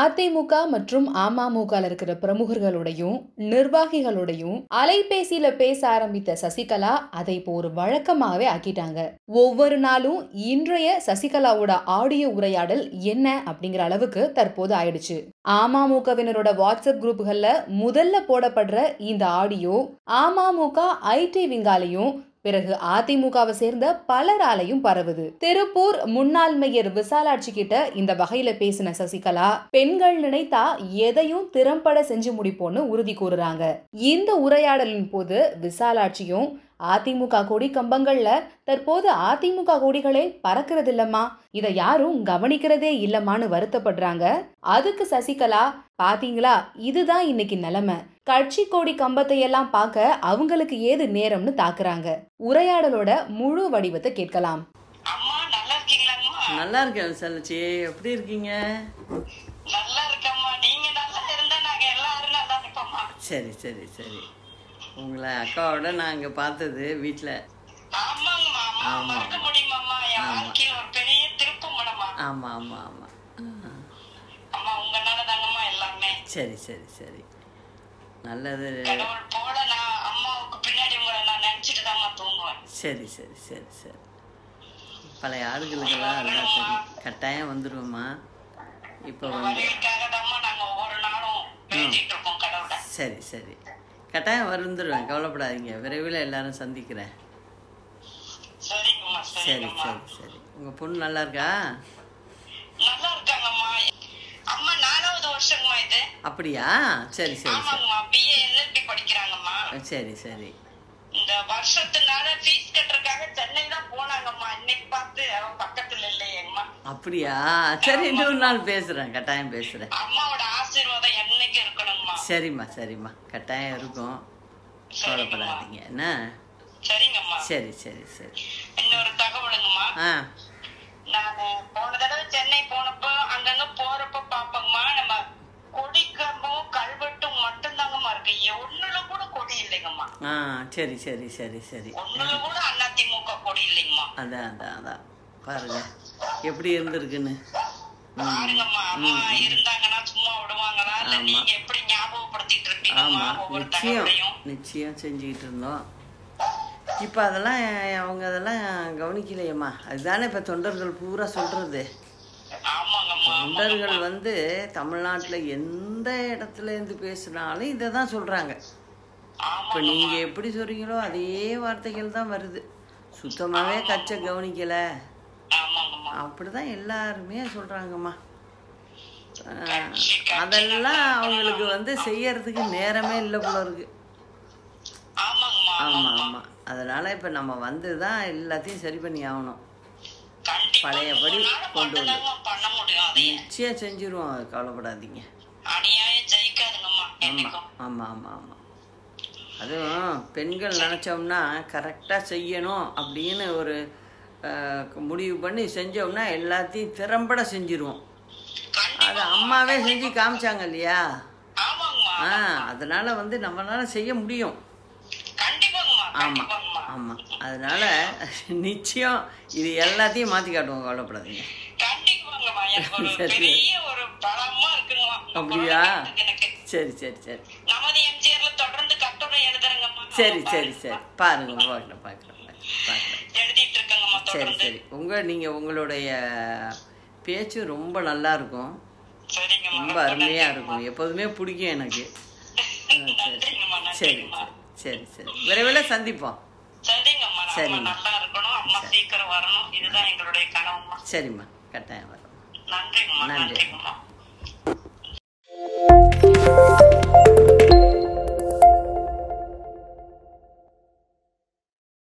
அதிமுக மற்றும் அமமுகல இருக்கிற பிரமுகர்களோடையும் நிர்வாகிகளோடையும் அலைபேசியில பேச ஆரம்பித்த சசிகலா அதை இப்போ ஒரு வழக்கமாவே ஆக்கிட்டாங்க. ஒவ்வொரு நாளும் இன்றைய சசிகலாவோட ஆடியோ உரையாடல் என்ன அப்படிங்கிற அளவுக்கு தற்போது ஆயிடுச்சு. அமமுகவினரோட வாட்ஸ்அப் குரூப்புகள்ல முதல்ல போடப்படுற இந்த ஆடியோ அமமுக ஐடி விங்காலையும் பிறகு அதிமுகவை சேர்ந்த பலராலையும் பரவுது. திருப்பூர் முன்னாள் மேயர் விசாலாட்சி கிட்ட இந்த வகையில பேசின சசிகலா, பெண்கள் நினைத்தா எதையும் திறம்பட செஞ்சு முடிப்போம்னு உறுதி கூறுறாங்க. இந்த உரையாடலின் போது விசாலாட்சியும், அதிமுக கொடி கம்பங்கள்ல தற்போது அதிமுக கொடிகளே பறக்கிறது இல்லம்மா, இதை யாரும் கவனிக்கிறதே இல்லம்மான்னு வருத்தப்படுறாங்க. அதுக்கு சசிகலா, பாத்தீங்களா இதுதான் இன்னைக்கு நிலைமை, கட்சி கொடி கம்பத்தை எல்லாம் பார்க்க அவங்களுக்கு ஏது நேரம்னு தாக்குறாங்க. உரையாடலோட முழு வடிவத்தை கேட்கலாம். நல்லா இருக்கேன் விசாலாட்சி, எப்படி இருக்கீங்க? நல்லா இருக்கம்மா, நீங்க நல்லா இருந்தா நாங்க எல்லாரும் நல்லா இருப்போம்மா. சரி சரி சரி, உங்களை அக்காவோட நான் இங்கே பார்த்தது வீட்டில். ஆமாம் ஆமாம் ஆமாம். சரி சரி சரி, நல்லது. சரி சரி சரி சரி, பழைய ஆளுகளுக்கெல்லாம் நல்லா சரி, கட்டாயம் வந்துடுவோம்மா. இப்போ வந்து சரி சரி, கட்டாயம் வந்துடுவேன், கவலைப்படாதீங்க. விரைவில் எல்லாரும் சந்திக்கிறேன். சரி சரி சரி, உங்கள் பொண்ணு நல்லா இருக்கா? அப்படியா? சரி சரி சரி சரி. அப்படியா? சரி, இன்னொரு நாள் பேசுறேன், கட்டாயம் பேசுறேன். சரிம்மா சரிம்மா, கட்டாயம் இருக்கும், கவலைப்படாதீங்க என்ன. சரி சரி சரி. இன்னொரு தகவலுங்கம்மா, நான் போன தடவை சென்னை போனப்போ அங்கங்க போறப்போ பாப்பங்கம்மா, நம்ம கொடி கம்பம் கல்வெட்டும் மட்டும் தாங்கம்மா இருக்கு, ஒண்ணுல கூட கொடி இல்லைங்கம்மா. சரி சரி சரி சரி, ஒண்ணுல கூட அதிமுக கொடி இல்லைங்கம்மா. அதான் அதான் அதான், பாருங்க எப்படி இருந்திருக்குன்னு. பாருங்கம்மா, அம்மா இருந்தாங்கன்னா சும்மா விடுவாங்களா? இல்ல நீங்க எப்படி ஞாபகப்படுத்திட்டு இருக்கீங்கம்மா ஒவ்வொரு தடவையும்? நிச்சயம் செஞ்சுக்கிட்டு இருந்தோம். இப்போ அதெல்லாம் அவங்க அதெல்லாம் கவனிக்கலையம்மா. அதுதானே இப்போ தொண்டர்கள் பூரா சொல்கிறது. தொண்டர்கள் வந்து தமிழ்நாட்டில் எந்த இடத்துலேருந்து பேசுனாலும் இதை தான் சொல்கிறாங்க. இப்போ நீங்கள் எப்படி சொல்கிறீங்களோ அதே வார்த்தைகள் தான் வருது. சுத்தமாகவே கட்சை கவனிக்கலை அப்படிதான் எல்லாருமே சொல்கிறாங்கம்மா. அதெல்லாம் அவங்களுக்கு வந்து செய்யறதுக்கு நேரமே இல்லை போல இருக்கு. ஆமாம் ஆமாம், அதனால் இப்போ நம்ம வந்து தான் எல்லாத்தையும் சரி பண்ணி ஆகணும். பழையபடி கொண்டு வந்து நிச்சயம் செஞ்சிருவோம், கவலைப்படாதீங்க. ஆமாம் ஆமாம் ஆமாம் ஆமாம், அதுவும் பெண்கள் நினச்சோம்னா கரெக்டாக செய்யணும் அப்படின்னு ஒரு முடிவு பண்ணி செஞ்சோம்னா எல்லாத்தையும் திறம்பட செஞ்சிருவோம். அது அம்மாவே செஞ்சு காமிச்சாங்க இல்லையா? அதனால் வந்து நம்மளால செய்ய முடியும். ஆமாம் ஆமாம், அதனால் நிச்சயம் இது எல்லாத்தையும் மாற்றி காட்டுவோம், கவலைப்படாதீங்க. சரி, அப்படியா? சரி சரி சரி சரி சரி சரி, பாருங்க, பார்க்கலாம் பார்க்கலாம் பார்க்கலாம். சரி சரி, உங்கள் நீங்கள் உங்களுடைய பேச்சு ரொம்ப நல்லா இருக்கும், ரொம்ப அருமையாக இருக்கும், எப்போதுமே பிடிக்கும் எனக்கு. சரி சரி சரி சரி, விரைவில் சந்திப்போம். சரிம்மா, சரிம்மா, கட்டாயம் வரும். நன்றிம்மா.